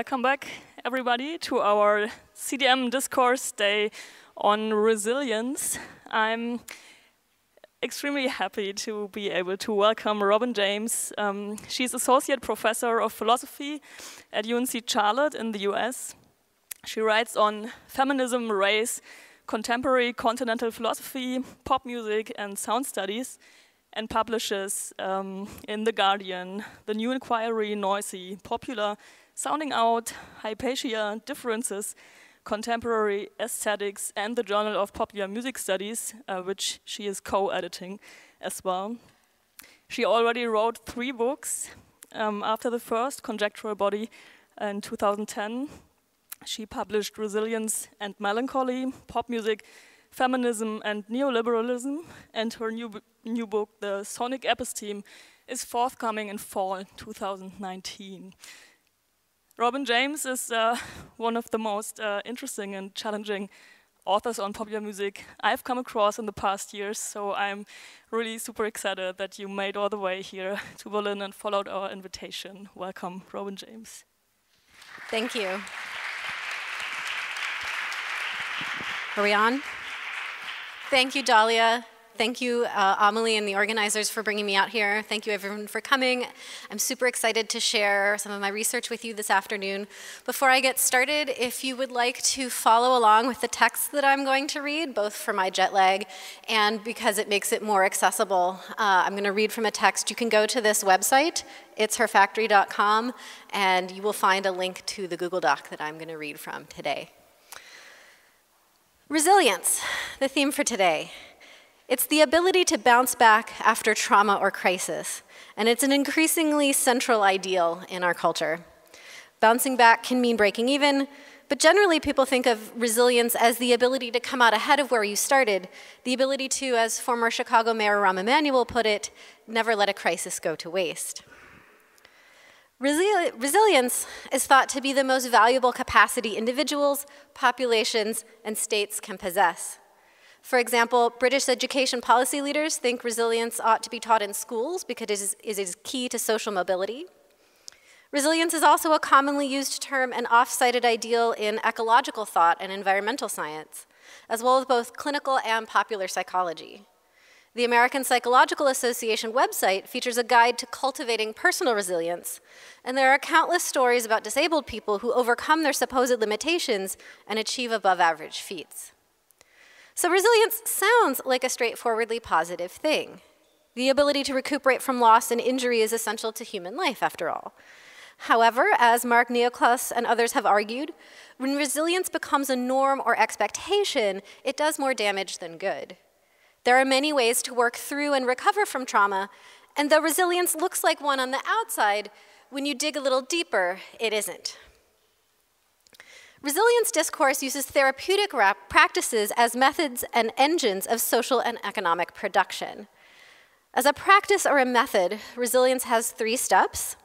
Welcome back, everybody, to our CDM Discourse Day on Resilience. I'm extremely happy to be able to welcome Robin James. She's Associate Professor of Philosophy at UNC Charlotte in the US. She writes on feminism, race, contemporary continental philosophy, pop music, and sound studies, and publishes in The Guardian, The New Inquiry, Noisy, Popular, Sounding Out, Hypatia, Differences, Contemporary Aesthetics, and the Journal of Popular Music Studies, which she is co-editing as well. She already wrote 3 books. After the first, Conjectural Body, in 2010, she published Resilience and Melancholy, Pop Music, Feminism and Neoliberalism, and her new book, The Sonic Episteme, is forthcoming in fall 2019. Robin James is one of the most interesting and challenging authors on popular music I've come across in the past years, so I'm really super excited that you made all the way here to Berlin and followed our invitation. Welcome, Robin James. Thank you. Are we on? Thank you, Dahlia. Thank you, Amelie and the organizers for bringing me out here. Thank you, everyone, for coming. I'm super excited to share some of my research with you this afternoon. Before I get started, if you would like to follow along with the text that I'm going to read, both for my jet lag and because it makes it more accessible, I'm going to read from a text. You can go to this website. It's herfactory.com, and you will find a link to the Google Doc that I'm going to read from today. Resilience, the theme for today. It's the ability to bounce back after trauma or crisis, and it's an increasingly central ideal in our culture. Bouncing back can mean breaking even, but generally people think of resilience as the ability to come out ahead of where you started, the ability to, as former Chicago Mayor Rahm Emanuel put it, never let a crisis go to waste. Resilience is thought to be the most valuable capacity individuals, populations, and states can possess. For example, British education policy leaders think resilience ought to be taught in schools because it is key to social mobility. Resilience is also a commonly used term and oft-cited ideal in ecological thought and environmental science, as well as both clinical and popular psychology. The American Psychological Association website features a guide to cultivating personal resilience, and there are countless stories about disabled people who overcome their supposed limitations and achieve above-average feats. So resilience sounds like a straightforwardly positive thing. The ability to recuperate from loss and injury is essential to human life, after all. However, as Mark Neocleous and others have argued, when resilience becomes a norm or expectation, it does more damage than good. There are many ways to work through and recover from trauma, and though resilience looks like one on the outside, when you dig a little deeper, it isn't. Resilience discourse uses therapeutic practices as methods and engines of social and economic production. As a practice or a method, resilience has 3 steps.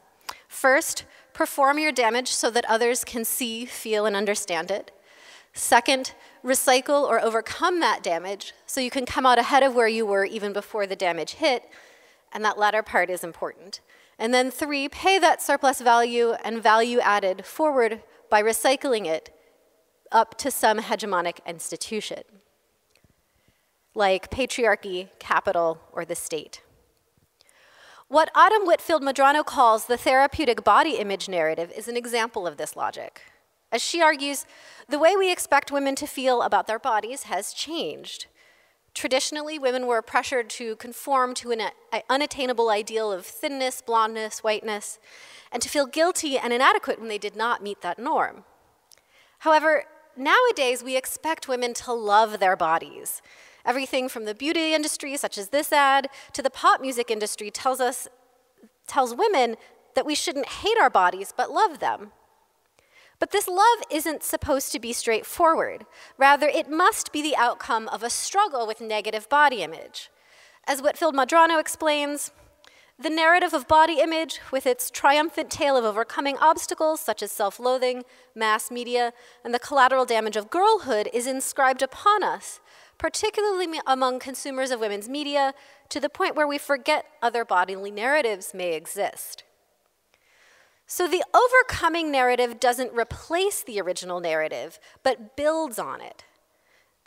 First, perform your damage so that others can see, feel, and understand it. Second, recycle or overcome that damage so you can come out ahead of where you were even before the damage hit. And that latter part is important. And then 3, pay that surplus value and value added forward by recycling it up to some hegemonic institution, like patriarchy, capital, or the state. What Autumn Whitefield-Madrano calls the therapeutic body image narrative is an example of this logic. As she argues, the way we expect women to feel about their bodies has changed. Traditionally, women were pressured to conform to an unattainable ideal of thinness, blondness, whiteness, and to feel guilty and inadequate when they did not meet that norm. However, nowadays we expect women to love their bodies. Everything from the beauty industry, such as this ad, to the pop music industry tells women that we shouldn't hate our bodies but love them. But this love isn't supposed to be straightforward. Rather, it must be the outcome of a struggle with negative body image. As Whitefield-Madrano explains, the narrative of body image, with its triumphant tale of overcoming obstacles such as self-loathing, mass media, and the collateral damage of girlhood, is inscribed upon us, particularly among consumers of women's media, to the point where we forget other bodily narratives may exist. So the overcoming narrative doesn't replace the original narrative, but builds on it.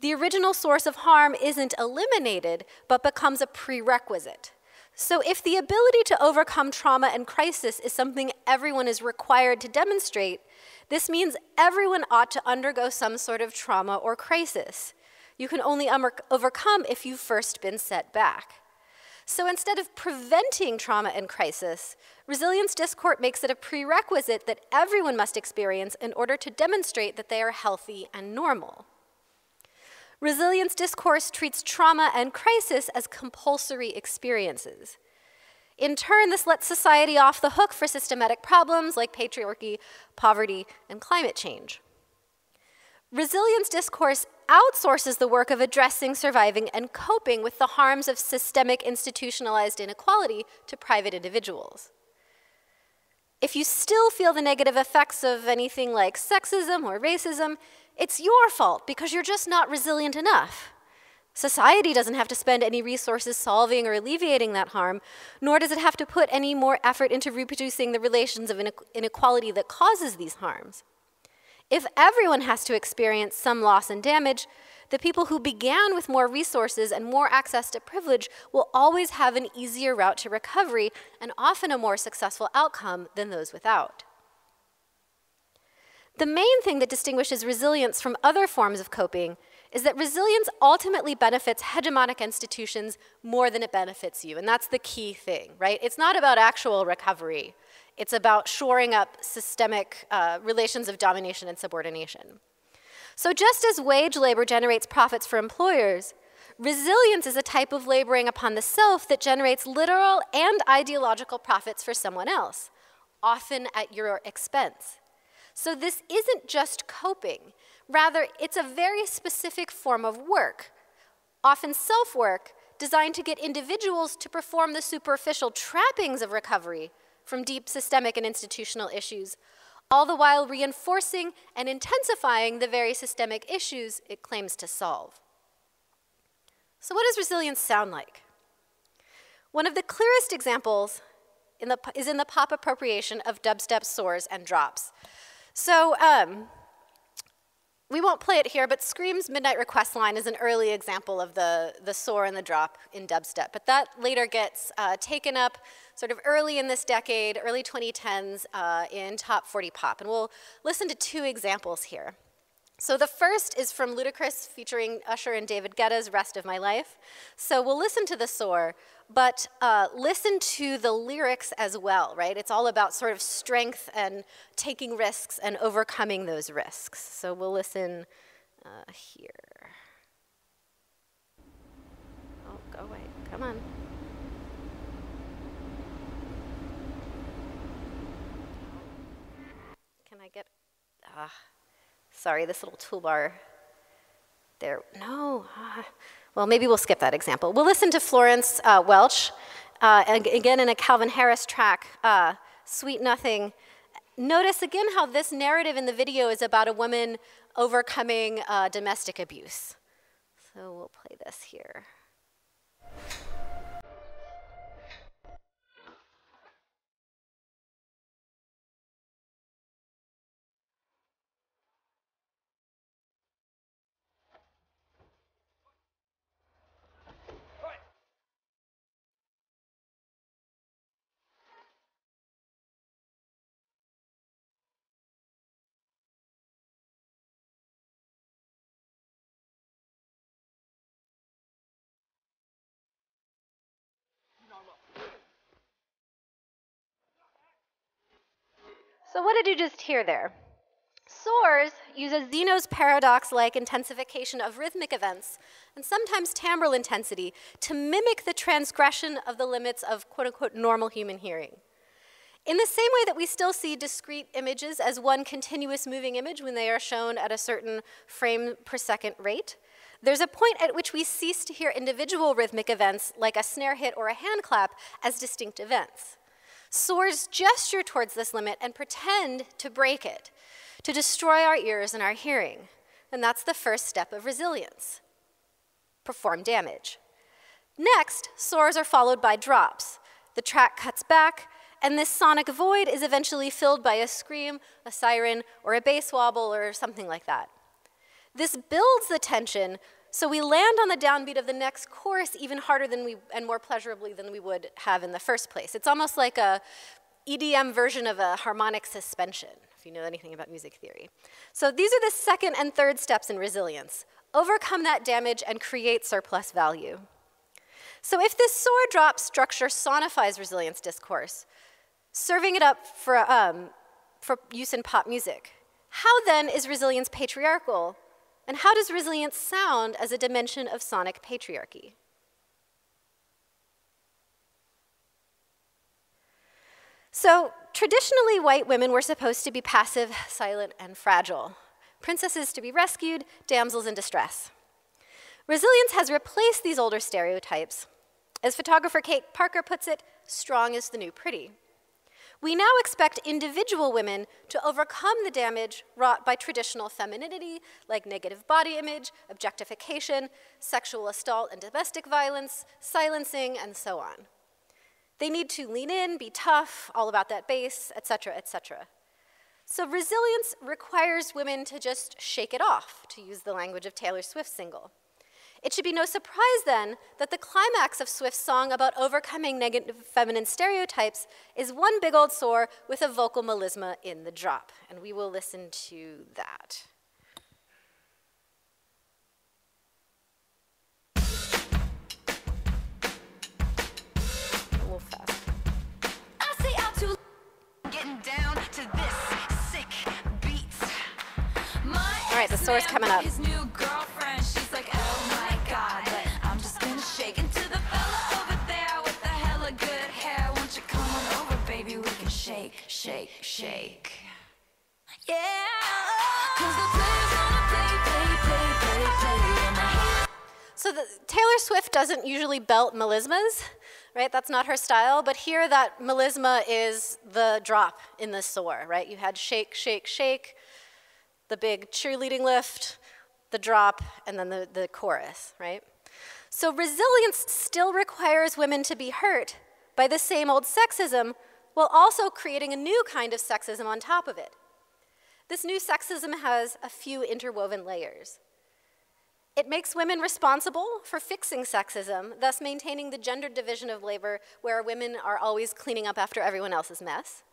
The original source of harm isn't eliminated, but becomes a prerequisite. So if the ability to overcome trauma and crisis is something everyone is required to demonstrate, this means everyone ought to undergo some sort of trauma or crisis. You can only overcome if you've first been set back. So instead of preventing trauma and crisis, resilience discourse makes it a prerequisite that everyone must experience in order to demonstrate that they are healthy and normal. Resilience discourse treats trauma and crisis as compulsory experiences. In turn, this lets society off the hook for systematic problems like patriarchy, poverty, and climate change. Resilience discourse outsources the work of addressing, surviving, and coping with the harms of systemic institutionalized inequality to private individuals. If you still feel the negative effects of anything like sexism or racism, it's your fault because you're just not resilient enough. Society doesn't have to spend any resources solving or alleviating that harm, nor does it have to put any more effort into reproducing the relations of inequality that causes these harms. If everyone has to experience some loss and damage, the people who began with more resources and more access to privilege will always have an easier route to recovery and often a more successful outcome than those without. The main thing that distinguishes resilience from other forms of coping is that resilience ultimately benefits hegemonic institutions more than it benefits you, and that's the key thing, right? It's not about actual recovery. It's about shoring up systemic relations of domination and subordination. So just as wage labor generates profits for employers, resilience is a type of laboring upon the self that generates literal and ideological profits for someone else, often at your expense. So this isn't just coping. Rather, it's a very specific form of work, often self-work, designed to get individuals to perform the superficial trappings of recovery from deep systemic and institutional issues, all the while reinforcing and intensifying the very systemic issues it claims to solve. So what does resilience sound like? One of the clearest examples is in the pop appropriation of dubstep soars and drops. So we won't play it here, but Scream's Midnight Request Line is an early example of the soar and the drop in dubstep. But that later gets taken up sort of early in this decade, early 2010s in Top 40 Pop. And we'll listen to two examples here. So the first is from Ludacris featuring Usher and David Guetta's Rest of My Life. So we'll listen to the soar, but listen to the lyrics as well, right? It's all about sort of strength and taking risks and overcoming those risks. So we'll listen here. Oh, go away, come on. Can I get, sorry, this little toolbar there, no. Well, maybe we'll skip that example. We'll listen to Florence Welch, again in a Calvin Harris track, Sweet Nothing. Notice again how this narrative in the video is about a woman overcoming domestic abuse. So we'll play this here. So what did you just hear there? Soars uses Zeno's paradox-like intensification of rhythmic events and sometimes timbral intensity to mimic the transgression of the limits of quote-unquote normal human hearing. In the same way that we still see discrete images as one continuous moving image when they are shown at a certain frame per second rate, there's a point at which we cease to hear individual rhythmic events like a snare hit or a hand clap as distinct events. Soars gesture towards this limit and pretend to break it, to destroy our ears and our hearing. And that's the first step of resilience, perform damage. Next, soars are followed by drops. The track cuts back and this sonic void is eventually filled by a scream, a siren, or a bass wobble, or something like that. This builds the tension, so we land on the downbeat of the next chorus even harder than and more pleasurably than we would have in the first place. It's almost like a EDM version of a harmonic suspension, if you know anything about music theory. So these are the second and third steps in resilience. Overcome that damage and create surplus value. So if this sword-drop structure sonifies resilience discourse, serving it up for use in pop music, how then is resilience patriarchal? And how does resilience sound as a dimension of sonic patriarchy? So traditionally, white women were supposed to be passive, silent, and fragile. Princesses to be rescued, damsels in distress. Resilience has replaced these older stereotypes. As photographer Kate Parker puts it, strong is the new pretty. We now expect individual women to overcome the damage wrought by traditional femininity, like negative body image, objectification, sexual assault and domestic violence, silencing, and so on. They need to lean in, be tough, all about that bass, et cetera, et cetera. So resilience requires women to just shake it off, to use the language of Taylor Swift's single. It should be no surprise then that the climax of Swift's song about overcoming negative feminine stereotypes is one big old sore with a vocal melisma in the drop, and we will listen to that. A little fast. I say I'm too getting down to this sick beat. All right, the sore's coming up. Shake, shake. Yeah. So Taylor Swift doesn't usually belt melismas, right? That's not her style. But here, that melisma is the drop in the soar, right? You had shake, shake, shake, the big cheerleading lift, the drop, and then the chorus, right? So resilience still requires women to be hurt by the same old sexism, while also creating a new kind of sexism on top of it. This new sexism has a few interwoven layers. It makes women responsible for fixing sexism, thus maintaining the gender division of labor where women are always cleaning up after everyone else's mess.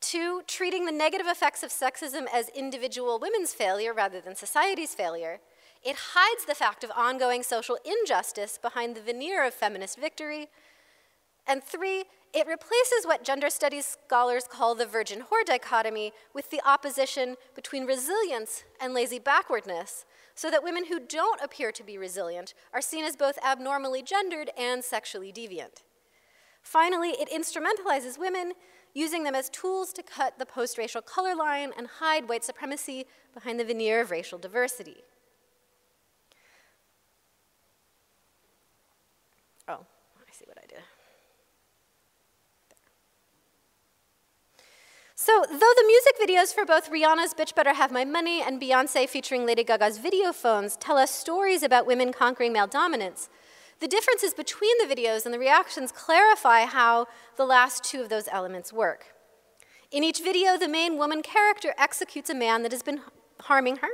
2, treating the negative effects of sexism as individual women's failure rather than society's failure. It hides the fact of ongoing social injustice behind the veneer of feminist victory. And 3, it replaces what gender studies scholars call the virgin whore dichotomy with the opposition between resilience and lazy backwardness, so that women who don't appear to be resilient are seen as both abnormally gendered and sexually deviant. Finally, it instrumentalizes women, using them as tools to cut the post-racial color line and hide white supremacy behind the veneer of racial diversity. Oh, I see what I did. So though the music videos for both Rihanna's Bitch Better Have My Money and Beyoncé featuring Lady Gaga's video phones tell us stories about women conquering male dominance, the differences between the videos and the reactions clarify how the last two of those elements work. In each video, the main woman character executes a man that has been harming her.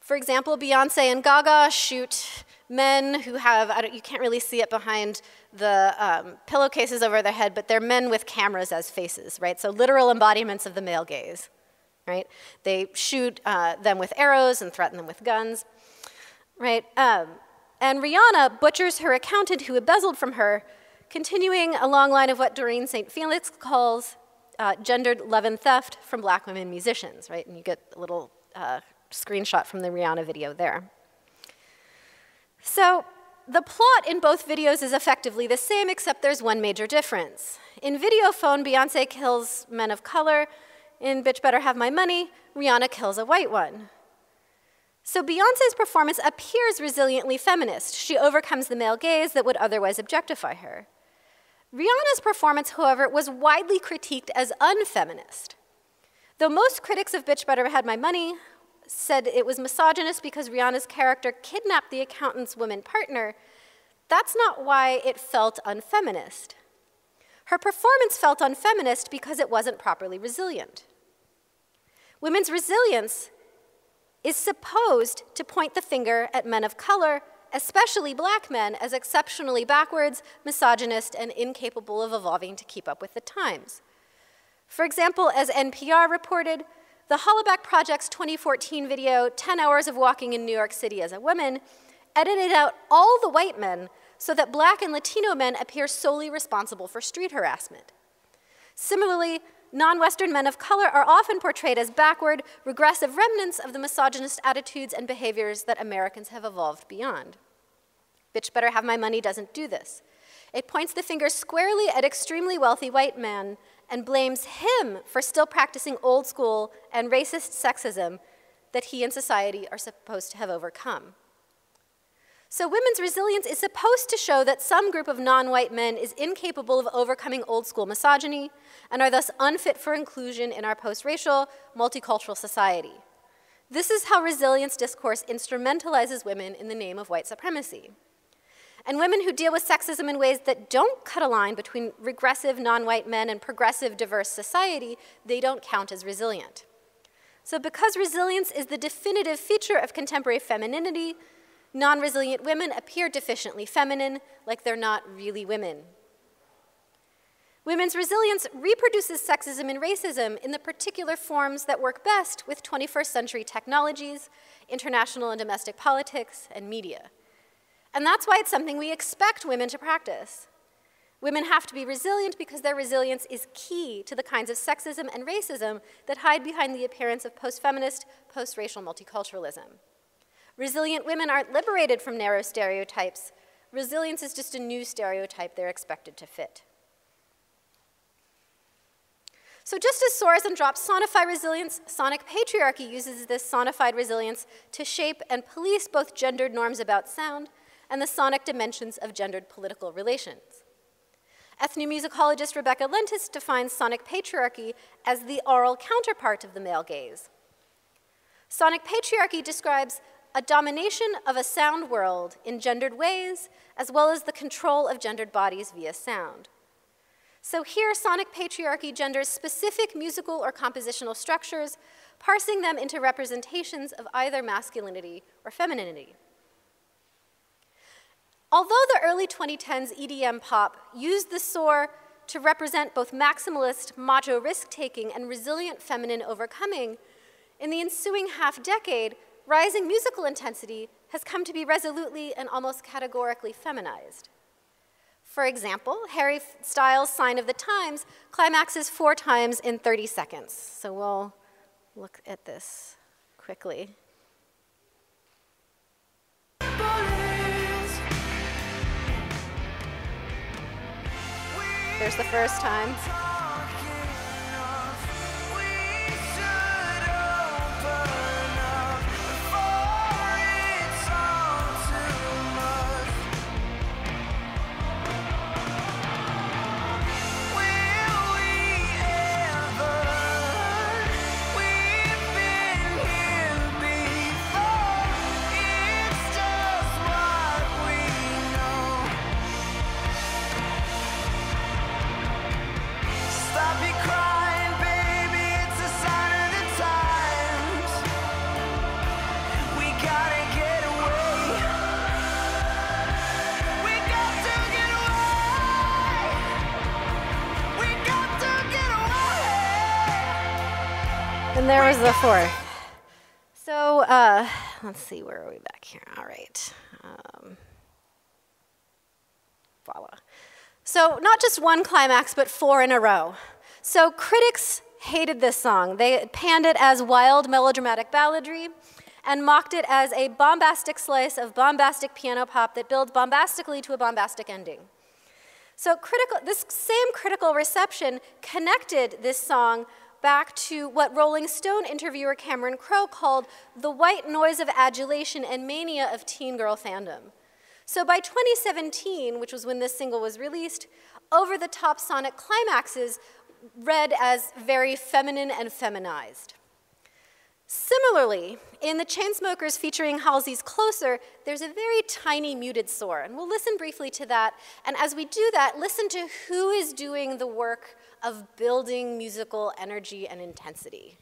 For example, Beyoncé and Gaga shoot men who have, you can't really see it behind the pillowcases over their head, but they're men with cameras as faces, right? So literal embodiments of the male gaze, right? They shoot them with arrows and threaten them with guns, right? And Rihanna butchers her accountant who embezzled from her, continuing a long line of what Doreen St. Felix calls gendered love and theft from black women musicians, right? And you get a little screenshot from the Rihanna video there. So the plot in both videos is effectively the same, except there's one major difference. In Video Phone, Beyoncé kills men of color. In Bitch Better Have My Money, Rihanna kills a white one. So Beyoncé's performance appears resiliently feminist. She overcomes the male gaze that would otherwise objectify her. Rihanna's performance, however, was widely critiqued as unfeminist. Though most critics of Bitch Better Have My Money said it was misogynist because Rihanna's character kidnapped the accountant's woman partner, that's not why it felt unfeminist. Her performance felt unfeminist because it wasn't properly resilient. Women's resilience is supposed to point the finger at men of color, especially black men, as exceptionally backwards, misogynist, and incapable of evolving to keep up with the times. For example, as NPR reported, the Hollaback Project's 2014 video, 10 Hours of Walking in New York City as a Woman, edited out all the white men so that black and Latino men appear solely responsible for street harassment. Similarly, non-Western men of color are often portrayed as backward, regressive remnants of the misogynist attitudes and behaviors that Americans have evolved beyond. Bitch Better Have My Money doesn't do this. It points the finger squarely at extremely wealthy white men and blames him for still practicing old school and racist sexism that he and society are supposed to have overcome. So women's resilience is supposed to show that some group of non-white men is incapable of overcoming old school misogyny and are thus unfit for inclusion in our post-racial, multicultural society. This is how resilience discourse instrumentalizes women in the name of white supremacy. And women who deal with sexism in ways that don't cut a line between regressive non-white men and progressive, diverse society, they don't count as resilient. So because resilience is the definitive feature of contemporary femininity, non-resilient women appear deficiently feminine, like they're not really women. Women's resilience reproduces sexism and racism in the particular forms that work best with 21st century technologies, international and domestic politics, and media. And that's why it's something we expect women to practice. Women have to be resilient because their resilience is key to the kinds of sexism and racism that hide behind the appearance of post-feminist, post-racial multiculturalism. Resilient women aren't liberated from narrow stereotypes. Resilience is just a new stereotype they're expected to fit. So just as Soares and Drops sonify resilience, sonic patriarchy uses this sonified resilience to shape and police both gendered norms about sound and the sonic dimensions of gendered political relations. Ethnomusicologist Rebecca Lentjes defines sonic patriarchy as the aural counterpart of the male gaze. Sonic patriarchy describes a domination of a sound world in gendered ways, as well as the control of gendered bodies via sound. So here, sonic patriarchy genders specific musical or compositional structures, parsing them into representations of either masculinity or femininity. Although the early 2010s EDM pop used the soar to represent both maximalist, macho risk-taking, and resilient feminine overcoming, in the ensuing half-decade, rising musical intensity has come to be resolutely and almost categorically feminized. For example, Harry Styles' Sign of the Times climaxes 4 times in 30 seconds. So we'll look at this quickly. There's the first time. And there was the fourth. So let's see, where are we back here? All right. Voila. So not just one climax, but 4 in a row. So critics hated this song. They panned it as wild melodramatic balladry and mocked it as a bombastic slice of bombastic piano pop that builds bombastically to a bombastic ending. So this same critical reception connected this song back to what Rolling Stone interviewer Cameron Crowe called the white noise of adulation and mania of teen girl fandom. So by 2017, which was when this single was released, over-the-top sonic climaxes read as very feminine and feminized. Similarly, in the Chainsmokers featuring Halsey's Closer, there's a very tiny muted soar, and we'll listen briefly to that. And as we do that, listen to who is doing the work of building musical energy and intensity.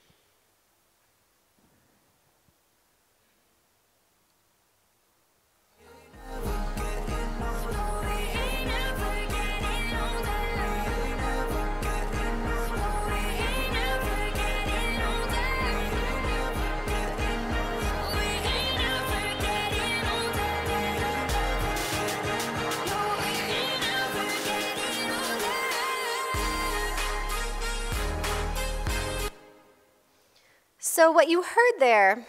So what you heard there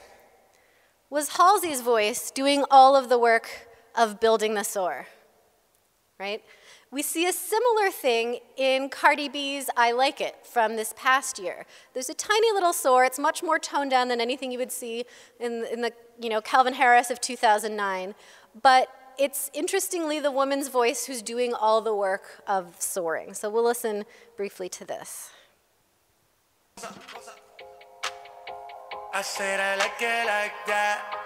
was Halsey's voice doing all of the work of building the soar, right? We see a similar thing in Cardi B's I Like It from this past year. There's a tiny little soar. It's much more toned down than anything you would see in the Calvin Harris of 2009. But it's interestingly the woman's voice who's doing all the work of soaring. So we'll listen briefly to this. What's up? What's up? I said I like it like that.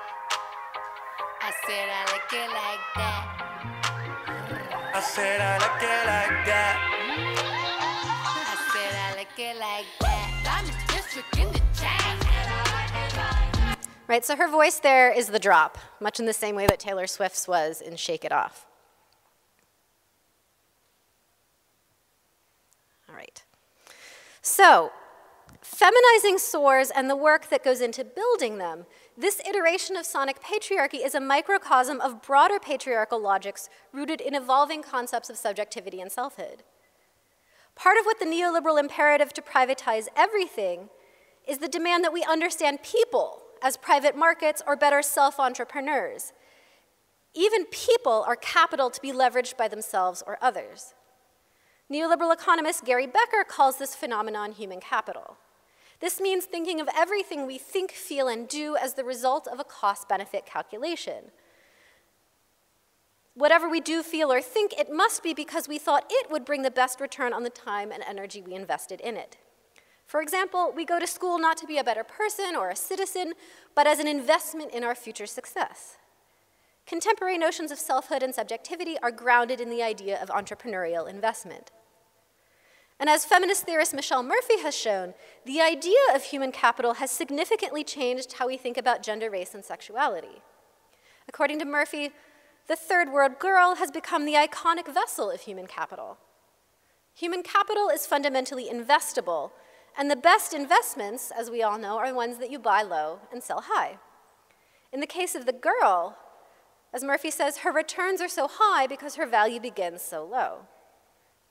I said I like it like that. I said I like it like that. I said I like it like that. I'm a district in the chat. Right, so her voice there is the drop, much in the same way that Taylor Swift's was in Shake It Off. All right. So, feminizing soars and the work that goes into building them, this iteration of sonic patriarchy is a microcosm of broader patriarchal logics rooted in evolving concepts of subjectivity and selfhood. Part of what the neoliberal imperative to privatize everything is the demand that we understand people as private markets or better self-entrepreneurs. Even people are capital to be leveraged by themselves or others. Neoliberal economist Gary Becker calls this phenomenon human capital. This means thinking of everything we think, feel, and do as the result of a cost-benefit calculation. Whatever we do, feel, or think, it must be because we thought it would bring the best return on the time and energy we invested in it. For example, we go to school not to be a better person or a citizen, but as an investment in our future success. Contemporary notions of selfhood and subjectivity are grounded in the idea of entrepreneurial investment. And as feminist theorist Michelle Murphy has shown, the idea of human capital has significantly changed how we think about gender, race, and sexuality. According to Murphy, the third world girl has become the iconic vessel of human capital. Human capital is fundamentally investable, and the best investments, as we all know, are ones that you buy low and sell high. In the case of the girl, as Murphy says, her returns are so high because her value begins so low.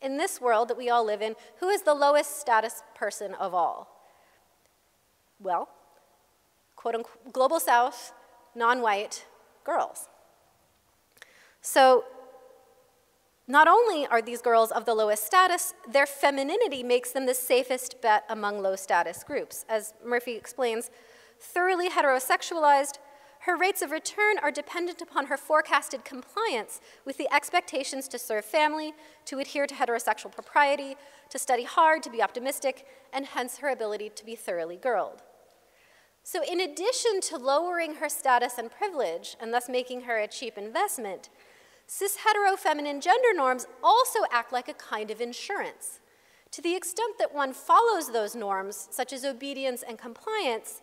In this world that we all live in, who is the lowest status person of all? Well, quote unquote, global south, non-white girls. So not only are these girls of the lowest status, their femininity makes them the safest bet among low status groups. As Murphy explains, thoroughly heterosexualized, her rates of return are dependent upon her forecasted compliance with the expectations to serve family, to adhere to heterosexual propriety, to study hard, to be optimistic, and hence her ability to be thoroughly girled. So in addition to lowering her status and privilege, and thus making her a cheap investment, cis-hetero-feminine gender norms also act like a kind of insurance. To the extent that one follows those norms, such as obedience and compliance,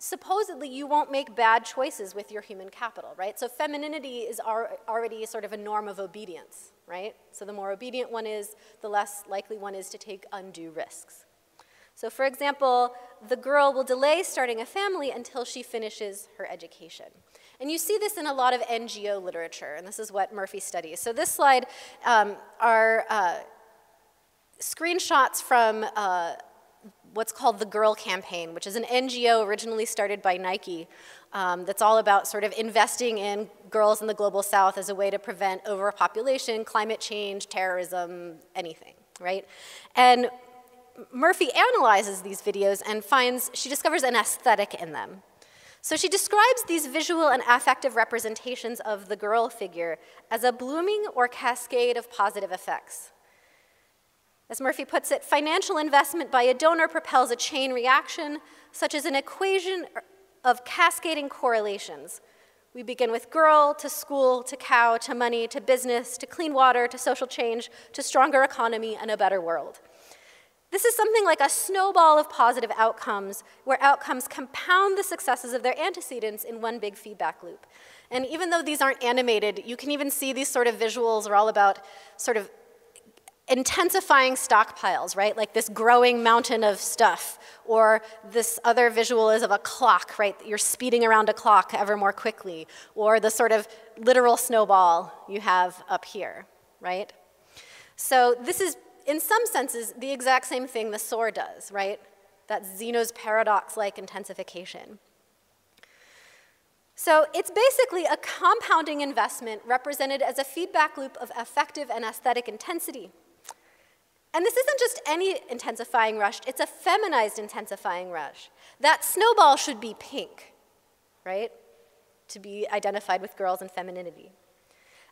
supposedly you won't make bad choices with your human capital, right? So femininity is already sort of a norm of obedience, right? So the more obedient one is, the less likely one is to take undue risks. So for example, the girl will delay starting a family until she finishes her education. And you see this in a lot of NGO literature, and this is what Murphy studies. So this slide are screenshots from what's called the Girl Campaign, which is an NGO originally started by Nike that's all about sort of investing in girls in the global south as a way to prevent overpopulation, climate change, terrorism, anything, right? And Murphy analyzes these videos and finds, she discovers an aesthetic in them. So she describes these visual and affective representations of the girl figure as a blooming or cascade of positive effects. As Murphy puts it, financial investment by a donor propels a chain reaction, such as an equation of cascading correlations. We begin with girl, to school, to cow, to money, to business, to clean water, to social change, to stronger economy and a better world. This is something like a snowball of positive outcomes, where outcomes compound the successes of their antecedents in one big feedback loop. And even though these aren't animated, you can even see these sort of visuals are all about sort of intensifying stockpiles, right? Like this growing mountain of stuff, or this other visual is of a clock, right? You're speeding around a clock ever more quickly, or the sort of literal snowball you have up here, right? So this is, in some senses, the exact same thing the SOAR does, right? That's Zeno's paradox-like intensification. So it's basically a compounding investment represented as a feedback loop of affective and aesthetic intensity. And this isn't just any intensifying rush, it's a feminized intensifying rush. That snowball should be pink, right? To be identified with girls and femininity.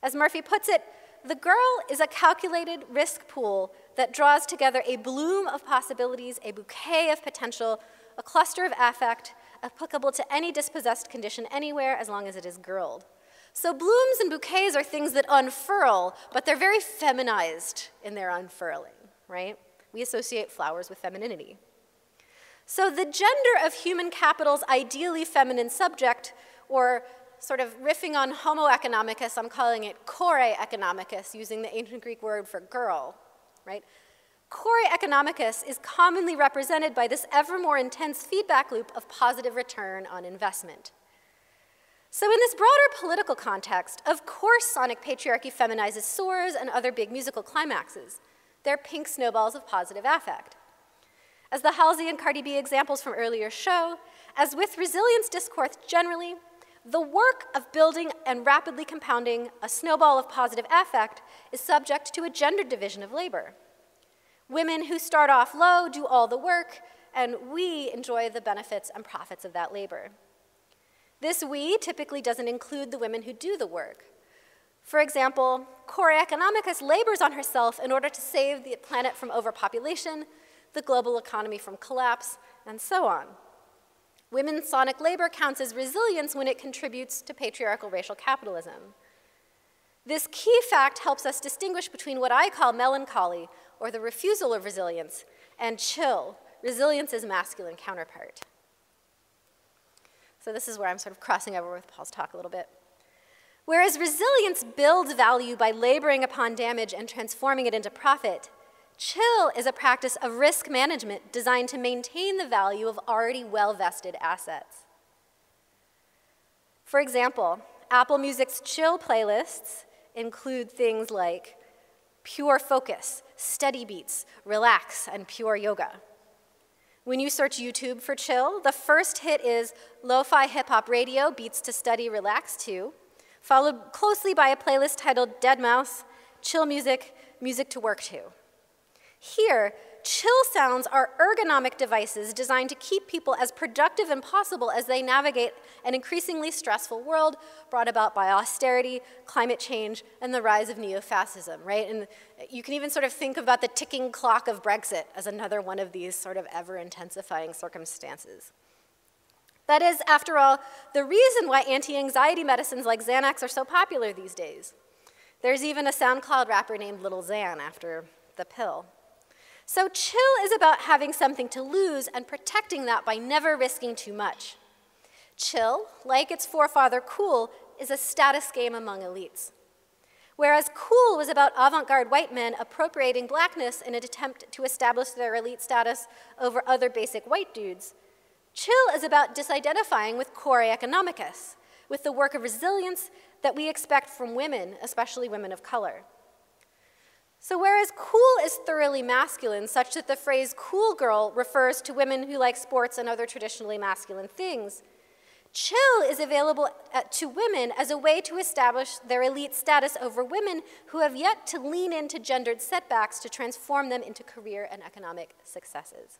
As Murphy puts it, the girl is a calculated risk pool that draws together a bloom of possibilities, a bouquet of potential, a cluster of affect, applicable to any dispossessed condition anywhere as long as it is girled. So blooms and bouquets are things that unfurl, but they're very feminized in their unfurling, right? We associate flowers with femininity. So the gender of human capital's ideally feminine subject, or sort of riffing on homo economicus, I'm calling it chore economicus, using the ancient Greek word for girl, right? Chore economicus is commonly represented by this ever more intense feedback loop of positive return on investment. So in this broader political context, of course sonic patriarchy feminizes SOARs and other big musical climaxes. They're pink snowballs of positive affect. As the Halsey and Cardi B examples from earlier show, as with resilience discourse generally, the work of building and rapidly compounding a snowball of positive affect is subject to a gendered division of labor. Women who start off low do all the work, and we enjoy the benefits and profits of that labor. This we typically doesn't include the women who do the work. For example, chore economicus labors on herself in order to save the planet from overpopulation, the global economy from collapse, and so on. Women's sonic labor counts as resilience when it contributes to patriarchal racial capitalism. This key fact helps us distinguish between what I call melancholy, or the refusal of resilience, and chill, resilience's masculine counterpart. So this is where I'm sort of crossing over with Paul's talk a little bit. Whereas resilience builds value by laboring upon damage and transforming it into profit, chill is a practice of risk management designed to maintain the value of already well-vested assets. For example, Apple Music's chill playlists include things like pure focus, steady beats, relax, and pure yoga. When you search YouTube for chill, the first hit is lo-fi hip-hop radio, beats to study, relax to, followed closely by a playlist titled Deadmau5, chill music, music to work to. Here, chill sounds are ergonomic devices designed to keep people as productive and possible as they navigate an increasingly stressful world brought about by austerity, climate change, and the rise of neo-fascism, right? And you can even sort of think about the ticking clock of Brexit as another one of these sort of ever-intensifying circumstances. That is, after all, the reason why anti-anxiety medicines like Xanax are so popular these days. There's even a SoundCloud rapper named Little Xan after the pill. So chill is about having something to lose and protecting that by never risking too much. Chill, like its forefather cool, is a status game among elites. Whereas cool was about avant-garde white men appropriating blackness in an attempt to establish their elite status over other basic white dudes, chill is about disidentifying with chore economicus, with the work of resilience that we expect from women, especially women of color. So whereas cool is thoroughly masculine, such that the phrase cool girl refers to women who like sports and other traditionally masculine things, chill is available to women as a way to establish their elite status over women who have yet to lean into gendered setbacks to transform them into career and economic successes.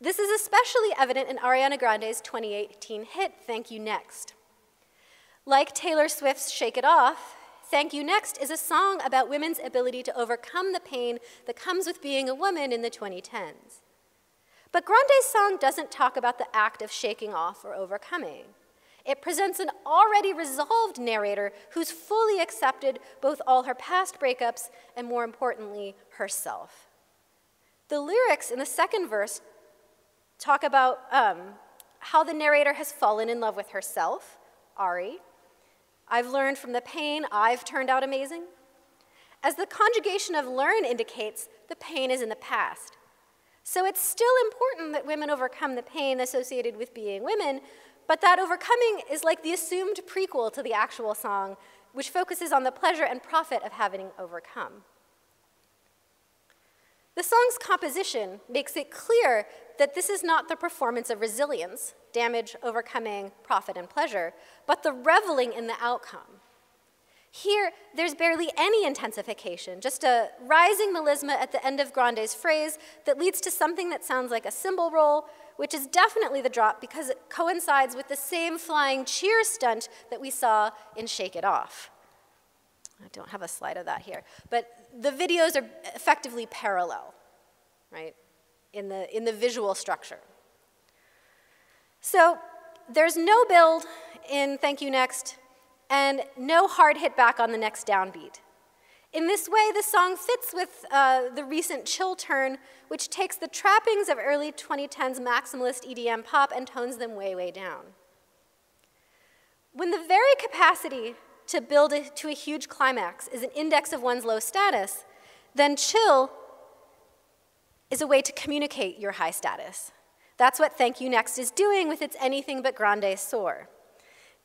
This is especially evident in Ariana Grande's 2018 hit, Thank You Next. Like Taylor Swift's Shake It Off, Thank You Next is a song about women's ability to overcome the pain that comes with being a woman in the 2010s. But Grande's song doesn't talk about the act of shaking off or overcoming. It presents an already resolved narrator who's fully accepted both all her past breakups and, more importantly, herself. The lyrics in the second verse talk about how the narrator has fallen in love with herself, Ari. I've learned from the pain, I've turned out amazing. As the conjugation of learn indicates, the pain is in the past. So it's still important that women overcome the pain associated with being women, but that overcoming is like the assumed prequel to the actual song, which focuses on the pleasure and profit of having overcome. The song's composition makes it clear that this is not the performance of resilience, damage, overcoming, profit, and pleasure, but the reveling in the outcome. Here, there's barely any intensification, just a rising melisma at the end of Grande's phrase that leads to something that sounds like a cymbal roll, which is definitely the drop because it coincides with the same flying cheer stunt that we saw in Shake It Off. I don't have a slide of that here, but the videos are effectively parallel, right, in the visual structure. So there's no build in Thank You Next, and no hard hit back on the next downbeat. In this way, the song fits with the recent chill turn, which takes the trappings of early 2010s maximalist EDM pop and tones them way, way down. When the very capacity to build to a huge climax is an index of one's low status, then chill is a way to communicate your high status. That's what Thank You Next is doing with its anything but Grande soar.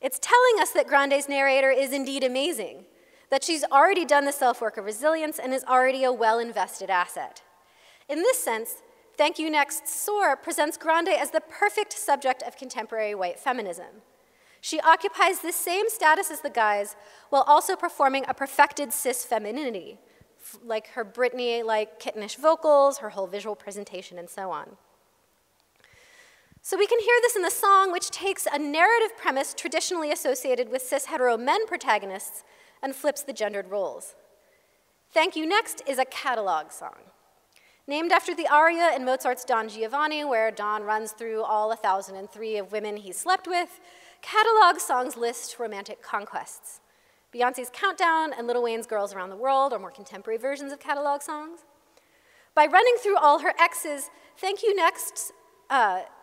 It's telling us that Grande's narrator is indeed amazing, that she's already done the self-work of resilience and is already a well-invested asset. In this sense, Thank You Next soar presents Grande as the perfect subject of contemporary white feminism. She occupies the same status as the guys while also performing a perfected cis femininity, like her Britney-like kittenish vocals, her whole visual presentation, and so on. So we can hear this in the song, which takes a narrative premise traditionally associated with cis-hetero men protagonists and flips the gendered roles. Thank You Next is a catalog song, named after the aria in Mozart's Don Giovanni, where Don runs through all 1,003 of women he slept with. Catalog songs list romantic conquests. Beyoncé's Countdown and Lil Wayne's Girls Around the World are more contemporary versions of catalog songs. By running through all her exes, Thank You Next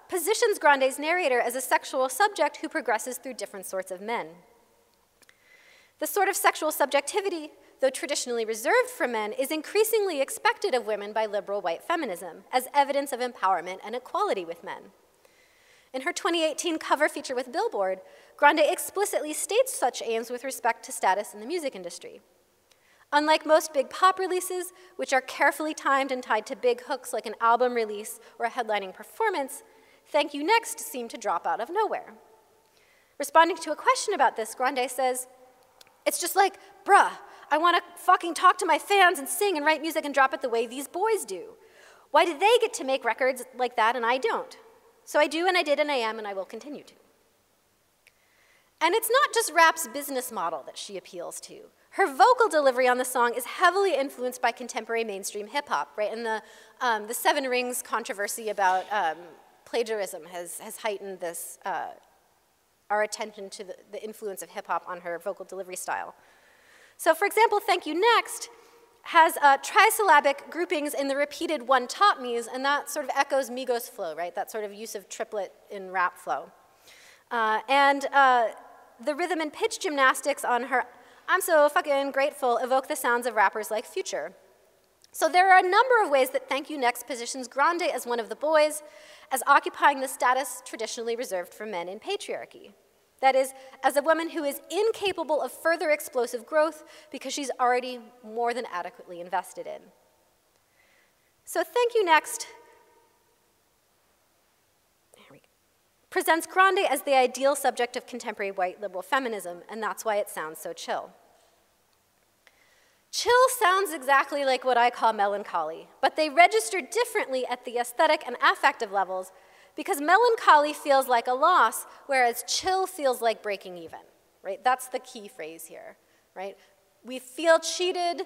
positions Grande's narrator as a sexual subject who progresses through different sorts of men. The sort of sexual subjectivity, though traditionally reserved for men, is increasingly expected of women by liberal white feminism as evidence of empowerment and equality with men. In her 2018 cover feature with Billboard, Grande explicitly states such aims with respect to status in the music industry. Unlike most big pop releases, which are carefully timed and tied to big hooks like an album release or a headlining performance, Thank You Next seemed to drop out of nowhere. Responding to a question about this, Grande says, "It's just like, bruh, I want to fucking talk to my fans and sing and write music and drop it the way these boys do. Why do they get to make records like that and I don't? So I do and I did and I am and I will continue to." And it's not just rap's business model that she appeals to. Her vocal delivery on the song is heavily influenced by contemporary mainstream hip hop, right? And the Seven Rings controversy about plagiarism has heightened this, our attention to the influence of hip hop on her vocal delivery style. So for example, Thank You Next has trisyllabic groupings in the repeated one top me's, and that sort of echoes Migos flow, right? That sort of use of triplet in rap flow. The rhythm and pitch gymnastics on her "I'm so fucking grateful" evoke the sounds of rappers like Future. So there are a number of ways that Thank You Next positions Grande as one of the boys, as occupying the status traditionally reserved for men in patriarchy. That is, as a woman who is incapable of further explosive growth because she's already more than adequately invested in. So Thank You Next presents Grande as the ideal subject of contemporary white liberal feminism, and that's why it sounds so chill. Chill sounds exactly like what I call melancholy, but they register differently at the aesthetic and affective levels because melancholy feels like a loss, whereas chill feels like breaking even, right? That's the key phrase here, right? We feel cheated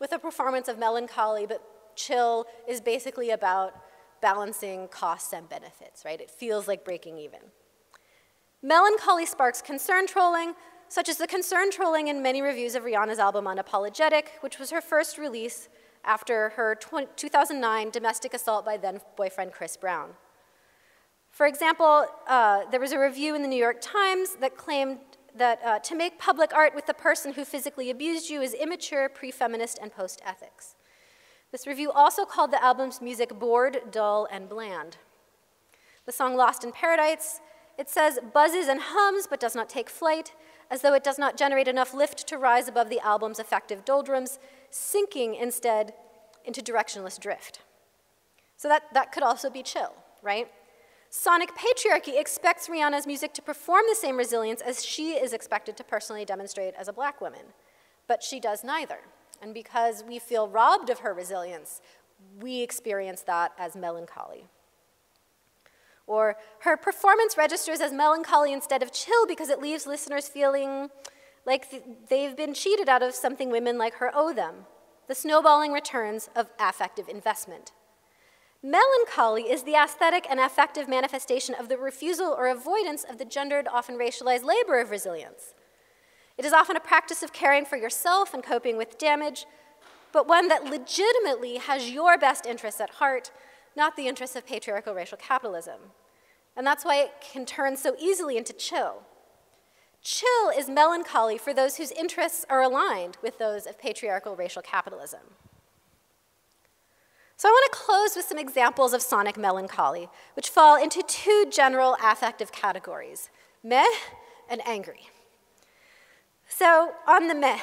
with a performance of Melancholy, but Chill is basically about balancing costs and benefits, right? It feels like breaking even. Melancholy sparks concern trolling, such as the concern trolling in many reviews of Rihanna's album Unapologetic, which was her first release after her 2009 domestic assault by then-boyfriend Chris Brown. For example, there was a review in the New York Times that claimed that to make public art with the person who physically abused you is immature, pre-feminist, and post-ethics. This review also called the album's music bored, dull, and bland. The song Lost in Paradise, it says, buzzes and hums but does not take flight, as though it does not generate enough lift to rise above the album's effective doldrums, sinking instead into directionless drift. So that could also be Chill, right? Sonic patriarchy expects Rihanna's music to perform the same resilience as she is expected to personally demonstrate as a black woman, but she does neither. And because we feel robbed of her resilience, we experience that as melancholy. Or her performance registers as melancholy instead of chill because it leaves listeners feeling like they've been cheated out of something women like her owe them, the snowballing returns of affective investment. Melancholy is the aesthetic and affective manifestation of the refusal or avoidance of the gendered, often racialized labor of resilience. It is often a practice of caring for yourself and coping with damage, but one that legitimately has your best interests at heart, not the interests of patriarchal racial capitalism. And that's why it can turn so easily into chill. Chill is melancholy for those whose interests are aligned with those of patriarchal racial capitalism. So I want to close with some examples of sonic melancholy, which fall into two general affective categories, meh and angry. So on the meh,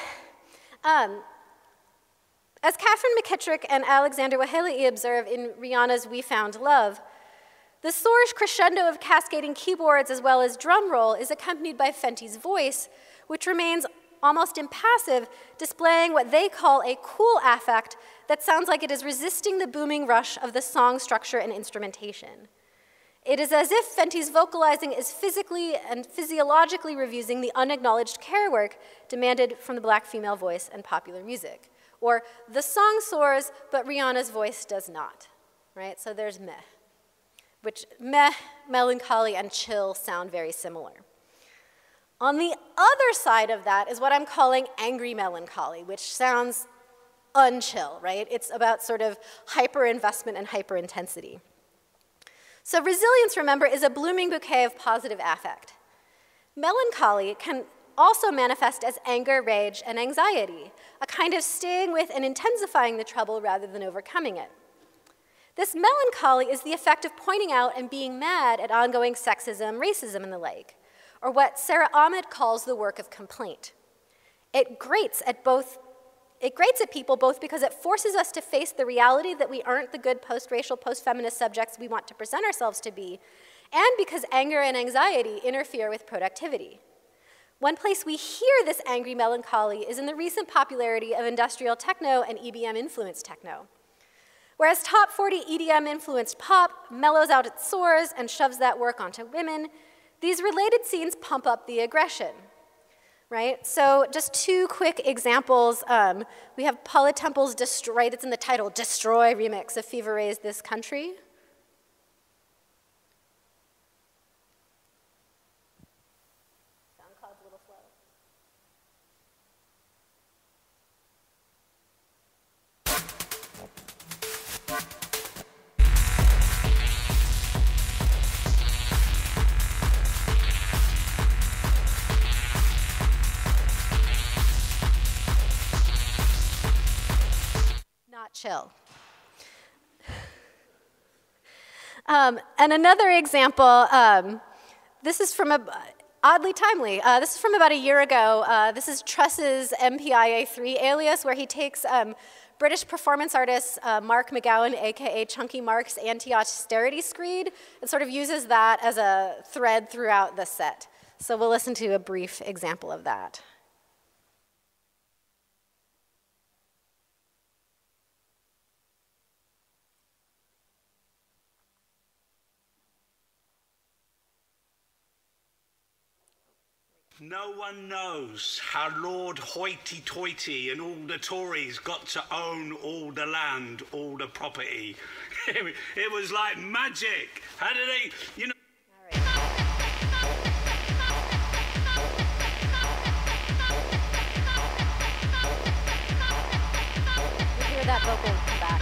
as Catherine McKittrick and Alexander Wahila'i observe in Rihanna's We Found Love, the soarish crescendo of cascading keyboards as well as drum roll is accompanied by Fenty's voice, which remains almost impassive, displaying what they call a cool affect that sounds like it is resisting the booming rush of the song structure and instrumentation. It is as if Fenty's vocalizing is physically and physiologically refusing the unacknowledged care work demanded from the black female voice and popular music. Or the song soars, but Rihanna's voice does not, right? So there's meh, which meh, melancholy, and chill sound very similar. On the other side of that is what I'm calling angry melancholy, which sounds unchill, right? It's about sort of hyper-investment and hyper-intensity. So resilience, remember, is a blooming bouquet of positive affect. Melancholy can also manifest as anger, rage, and anxiety, a kind of staying with and intensifying the trouble rather than overcoming it. This melancholy is the effect of pointing out and being mad at ongoing sexism, racism, and the like, or what Sarah Ahmed calls the work of complaint. It grates at people both because it forces us to face the reality that we aren't the good post-racial, post-feminist subjects we want to present ourselves to be, and because anger and anxiety interfere with productivity. One place we hear this angry melancholy is in the recent popularity of industrial techno and EBM-influenced techno. Whereas top 40 EDM-influenced pop mellows out its sores and shoves that work onto women, these related scenes pump up the aggression. Right? So just two quick examples. We have Paula Temple's Destroy, that's in the title, Destroy remix of Fever Ray's This Country. Sound cloud's a little slow. Chill. And another example, this is from, oddly timely, this is from about a year ago. This is Truss's MPIA3 alias, where he takes British performance artist Mark McGowan, AKA Chunky Mark's anti-austerity screed, and sort of uses that as a thread throughout the set. So we'll listen to a brief example of that. No one knows how Lord Hoity-Toity and all the Tories got to own all the land, all the property. It was like magic. How did they, you know? All right. You hear that vocal come back.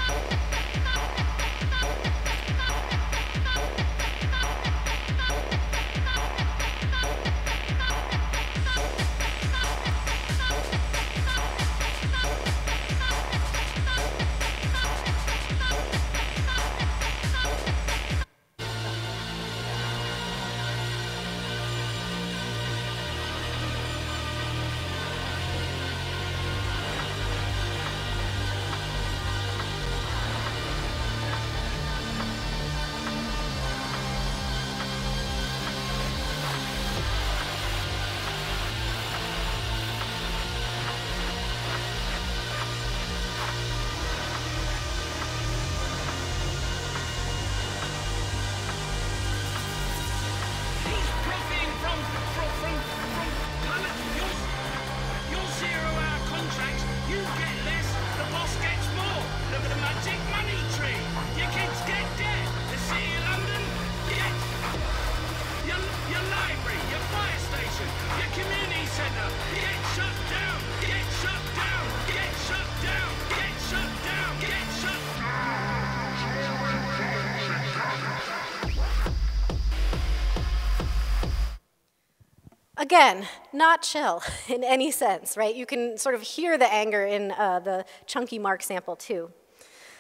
Again, not chill in any sense, right? You can sort of hear the anger in the Chunky Mark sample too.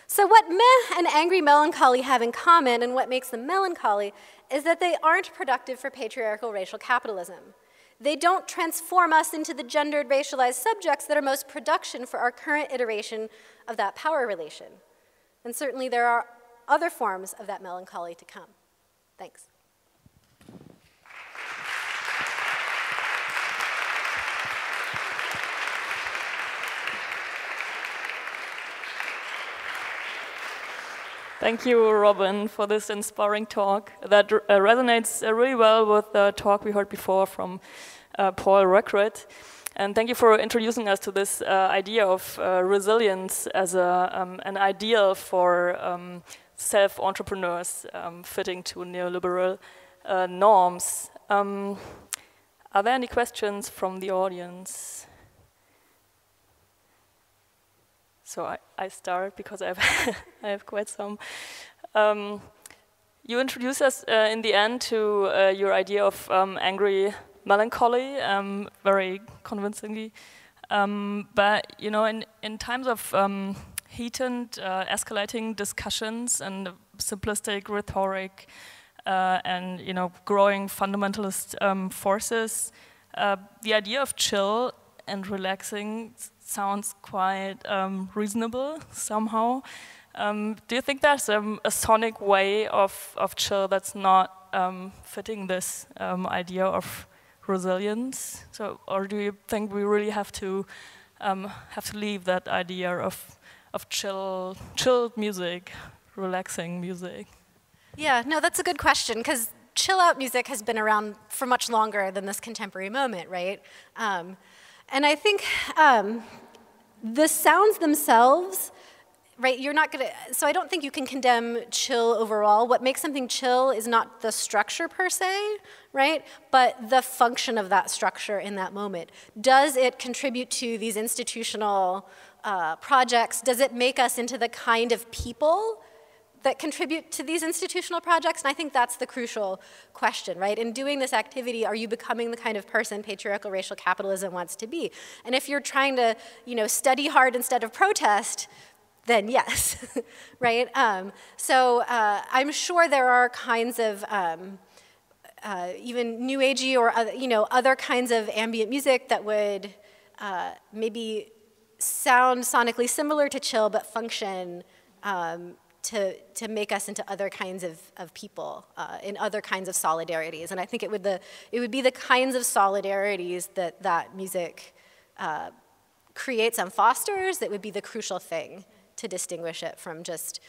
So what meh and angry melancholy have in common, and what makes them melancholy, is that they aren't productive for patriarchal racial capitalism. They don't transform us into the gendered, racialized subjects that are most production for our current iteration of that power relation. And certainly there are other forms of that melancholy to come. Thanks. Thank you, Robin, for this inspiring talk that resonates really well with the talk we heard before from Paul Ruckright. And thank you for introducing us to this idea of resilience as a, an ideal for self-entrepreneurs fitting to neoliberal norms. Are there any questions from the audience? So I start because I have, I have quite some. You introduced us in the end to your idea of angry melancholy very convincingly. But you know, in times of heated, escalating discussions and simplistic rhetoric, and you know, growing fundamentalist forces, the idea of chill and relaxing sounds quite reasonable somehow. Do you think there's a sonic way of chill that's not fitting this idea of resilience? So, or do you think we really have to leave that idea of chill music, relaxing music? Yeah, no, that's a good question, because chill out music has been around for much longer than this contemporary moment, right? And I think the sounds themselves, right, you're not gonna, so I don't think you can condemn chill overall. What makes something chill is not the structure per se, right, but the function of that structure in that moment. Does it contribute to these institutional projects? Does it make us into the kind of people that contribute to these institutional projects? And I think that's the crucial question, right? In doing this activity, are you becoming the kind of person patriarchal racial capitalism wants to be? And if you're trying to, you know, study hard instead of protest, then yes, right? So I'm sure there are kinds of even new agey or other, you know, other kinds of ambient music that would maybe sound sonically similar to chill, but function to make us into other kinds of people, in other kinds of solidarities. And I think it would be the kinds of solidarities that that music creates and fosters that would be the crucial thing to distinguish it from just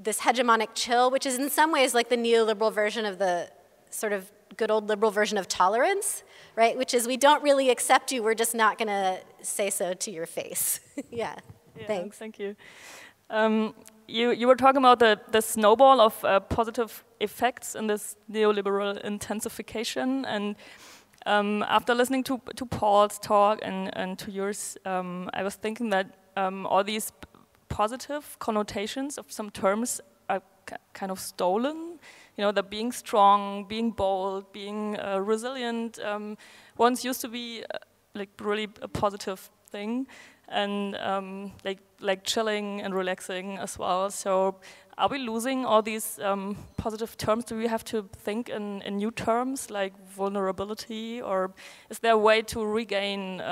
this hegemonic chill, which is in some ways like the neoliberal version of the sort of good old liberal version of tolerance, right? Which is, we don't really accept you, we're just not gonna say so to your face. Yeah, thanks. Thank you. You were talking about the snowball of positive effects in this neoliberal intensification, and after listening to Paul's talk and to yours, I was thinking that all these positive connotations of some terms are kind of stolen. You know, the being strong, being bold, being resilient, once used to be like really a positive thing, and like chilling and relaxing as well. So are we losing all these positive terms? Do we have to think in new terms like vulnerability, or is there a way to regain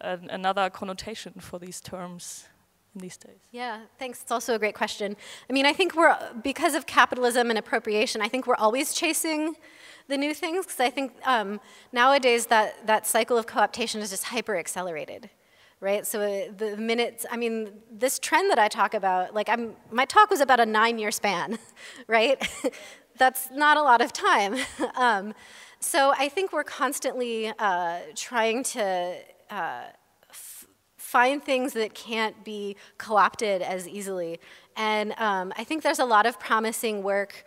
another connotation for these terms in these days? Yeah, thanks. It's also a great question. I mean, I think we're, because of capitalism and appropriation, I think we're always chasing the new things, because I think nowadays that cycle of co-optation is just hyper accelerated. Right, so the minutes, I mean, this trend that I talk about, like my talk was about a 9-year span, right? That's not a lot of time. So I think we're constantly trying to find things that can't be co-opted as easily. And I think there's a lot of promising work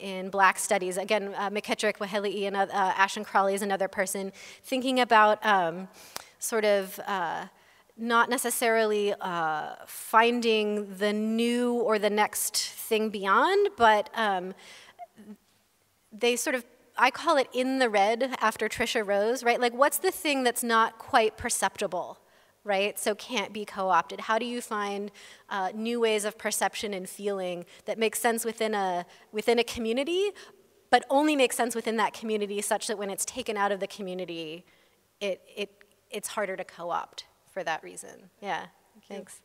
in Black studies. Again, McKittrick, Waheli'i, and Ashton Crawley is another person, thinking about sort of not necessarily finding the new or the next thing beyond, but they sort of, I call it in the red after Trisha Rose, right? Like, what's the thing that's not quite perceptible, right? So can't be co-opted. How do you find new ways of perception and feeling that make sense within a community, but only make sense within that community, such that when it's taken out of the community, it's harder to co-opt for that reason. Yeah, thanks.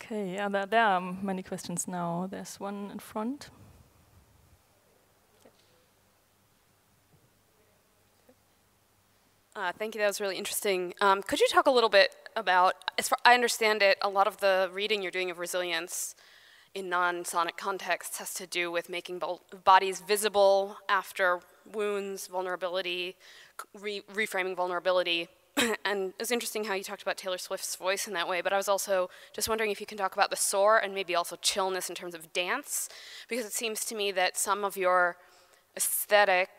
Okay, yeah, there are many questions now. There's one in front. Thank you, that was really interesting. Could you talk a little bit about, as far I understand it, a lot of the reading you're doing of resilience in non-sonic contexts has to do with making bodies visible after wounds, vulnerability, reframing vulnerability. And it was interesting how you talked about Taylor Swift's voice in that way, but I was also just wondering if you can talk about the sore and maybe also chillness in terms of dance, because it seems to me that some of your aesthetic,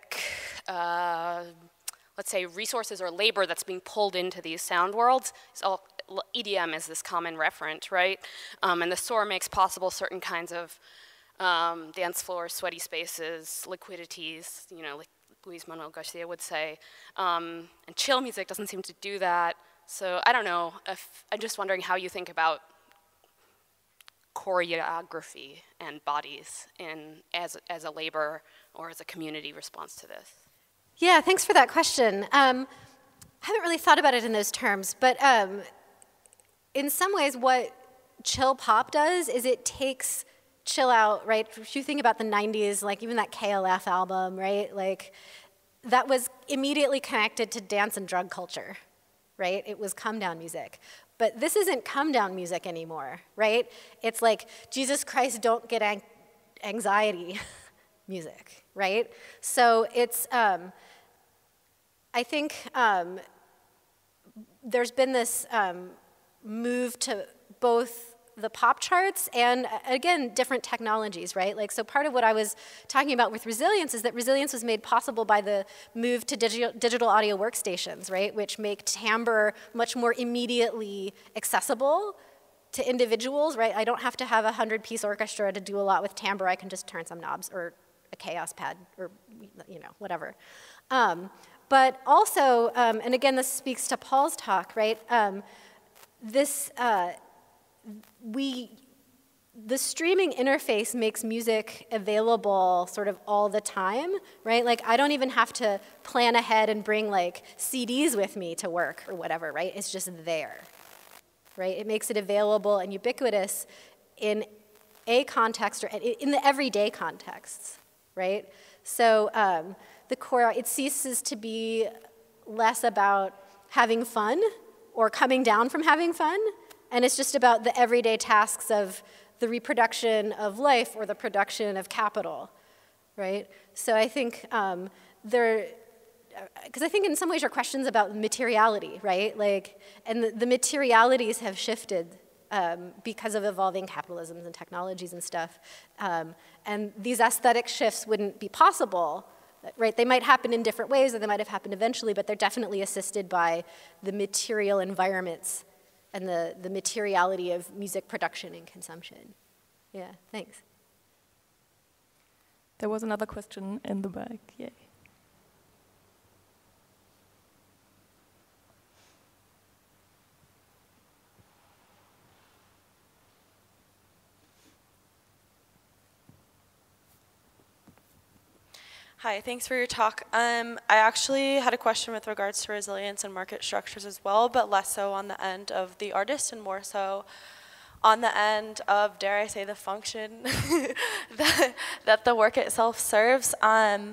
let's say, resources or labor that's being pulled into these sound worlds, is all, EDM is this common referent, right? And the sore makes possible certain kinds of dance floors, sweaty spaces, liquidities, you know, like Luis Manuel Garcia would say. And chill music doesn't seem to do that. So I don't know, if, I'm just wondering how you think about choreography and bodies in, as a labor or as a community response to this. Yeah, thanks for that question. I haven't really thought about it in those terms, but in some ways what chill pop does is it takes chill out, right? If you think about the 90s, like even that KLF album, right? Like that was immediately connected to dance and drug culture, right? It was come down music. But this isn't come down music anymore, right? It's like Jesus Christ, don't get anxiety music, right? So it's, I think there's been this move to both the pop charts and, again, different technologies, right? Like, so part of what I was talking about with resilience is that resilience was made possible by the move to digital audio workstations, right? Which make timbre much more immediately accessible to individuals, right? I don't have to have a 100-piece orchestra to do a lot with timbre. I can just turn some knobs or a chaos pad or, you know, whatever. But also, and again, this speaks to Paul's talk, right? The streaming interface makes music available sort of all the time, right? Like, I don't even have to plan ahead and bring like CDs with me to work or whatever, right? It's just there, right? It makes it available and ubiquitous in a context or in the everyday contexts, right? So the core, it ceases to be less about having fun or coming down from having fun, and it's just about the everyday tasks of the reproduction of life or the production of capital, right? So I think because I think in some ways your questions about materiality, right? Like, and the materialities have shifted because of evolving capitalisms and technologies and stuff. And these aesthetic shifts wouldn't be possible, right? They might happen in different ways, or they might have happened eventually, but they're definitely assisted by the material environments and the materiality of music production and consumption. Yeah, thanks. There was another question in the back, yeah. Hi, thanks for your talk. I actually had a question with regards to resilience and market structures as well, but less so on the end of the artist and more so on the end of, dare I say, the function that the work itself serves. I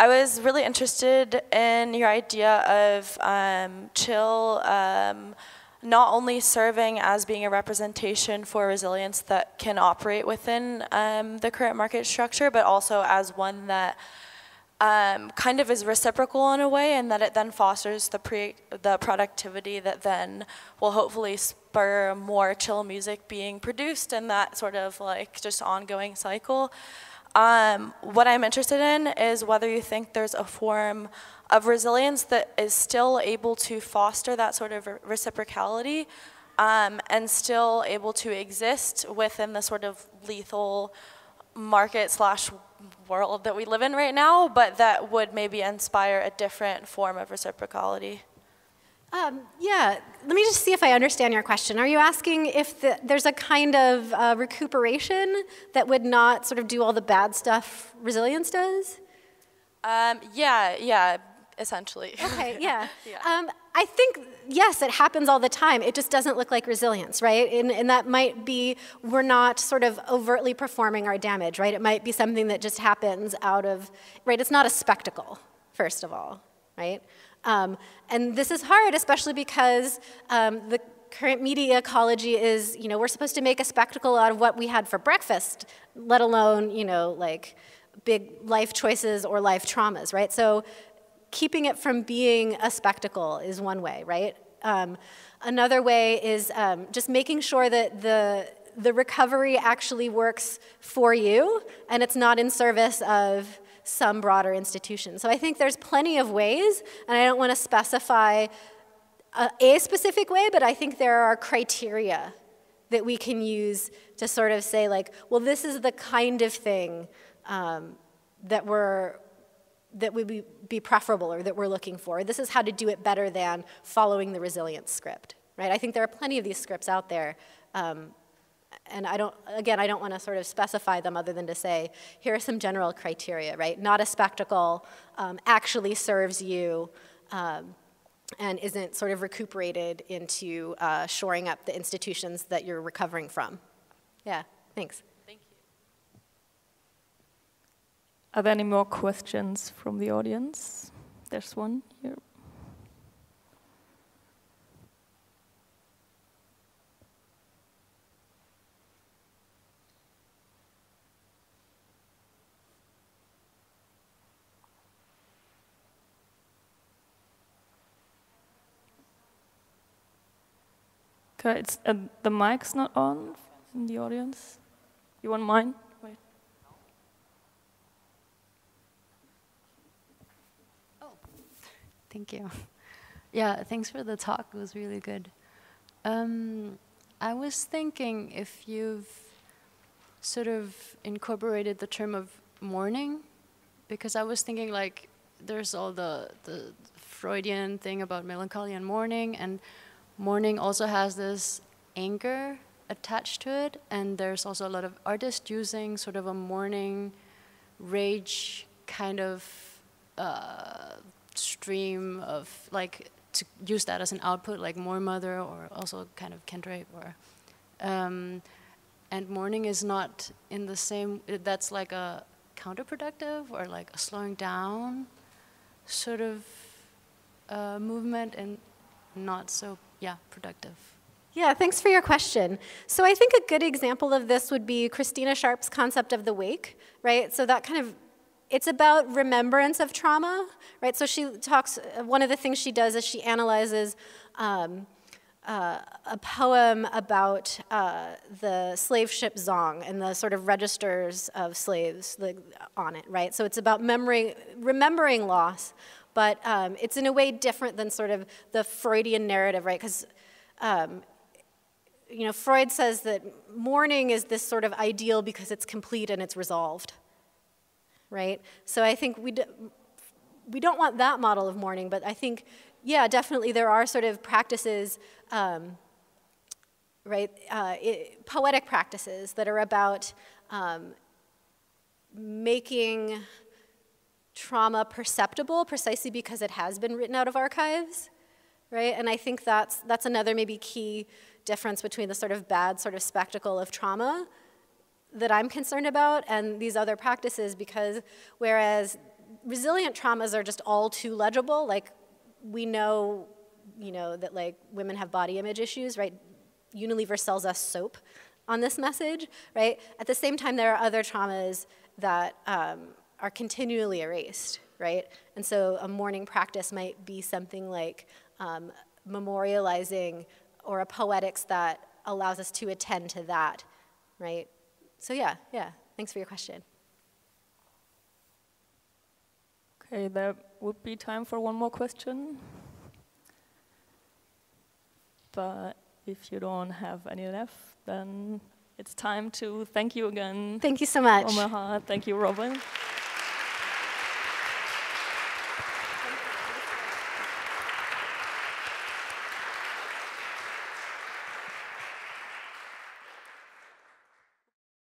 was really interested in your idea of chill not only serving as being a representation for resilience that can operate within the current market structure, but also as one that kind of is reciprocal in a way, and that it then fosters the productivity that then will hopefully spur more chill music being produced, and that sort of like just ongoing cycle. What I'm interested in is whether you think there's a form of resilience that is still able to foster that sort of reciprocality and still able to exist within the sort of lethal market slash world that we live in right now, but that would maybe inspire a different form of reciprocality. Yeah, let me just see if I understand your question. Are you asking if there's a kind of recuperation that would not sort of do all the bad stuff resilience does? Yeah, essentially. Okay, yeah. Yeah. I think, yes, it happens all the time. It just doesn't look like resilience, right? And that might be, we're not sort of overtly performing our damage, right? It might be something that just happens out of, right? It's not a spectacle, first of all, right? And this is hard, especially because the current media ecology is, you know, we're supposed to make a spectacle out of what we had for breakfast, let alone, you know, like big life choices or life traumas, right? So keeping it from being a spectacle is one way, right? Another way is just making sure that the recovery actually works for you and it's not in service of some broader institution. So I think there's plenty of ways, and I don't want to specify a specific way, but I think there are criteria that we can use to sort of say like, well, this is the kind of thing that would be preferable or that we're looking for. This is how to do it better than following the resilience script, right? I think there are plenty of these scripts out there. And again, I don't want to sort of specify them other than to say, here are some general criteria, right? Not a spectacle, actually serves you, and isn't sort of recuperated into shoring up the institutions that you're recovering from. Yeah, thanks. Thank you. Are there any more questions from the audience? There's one here. Okay, it's, the mic's not on in the audience. You want mine? Wait. Oh, thank you. Yeah, thanks for the talk. It was really good. I was thinking if you've sort of incorporated the term of mourning, because I was thinking like there's all the Freudian thing about melancholy and mourning, and mourning also has this anger attached to it, and there's also a lot of artists using sort of a mourning, rage kind of stream of like to use that as an output, like More Mother or also kind of Kendrape or, and mourning is not in the same. That's like a counterproductive or like a slowing down sort of movement and not so. Yeah, productive. Yeah, thanks for your question. So I think a good example of this would be Christina Sharp's concept of the wake, right? So that kind of It's about remembrance of trauma, right? So she talks, one of the things she does is she analyzes a poem about the slave ship Zong and the sort of registers of slaves on it, right? So it's about memory, remembering loss, but it's in a way different than sort of the Freudian narrative, right? Because you know, Freud says that mourning is this sort of ideal because it's complete and it's resolved. Right? So I think we don't want that model of mourning, but I think, yeah, definitely there are sort of practices, right, poetic practices that are about making trauma perceptible precisely because it has been written out of archives, right? And I think that's another maybe key difference between the sort of bad sort of spectacle of trauma that I'm concerned about and these other practices, because whereas resilient traumas are just all too legible, like we know, you know, that like women have body image issues, right? Unilever sells us soap on this message, right? At the same time, there are other traumas that are continually erased, right? And so a mourning practice might be something like memorializing or a poetics that allows us to attend to that, right? So yeah, thanks for your question. Okay, there would be time for one more question. But if you don't have any left, then it's time to thank you again. Thank you so much. From my heart, thank you, Robin.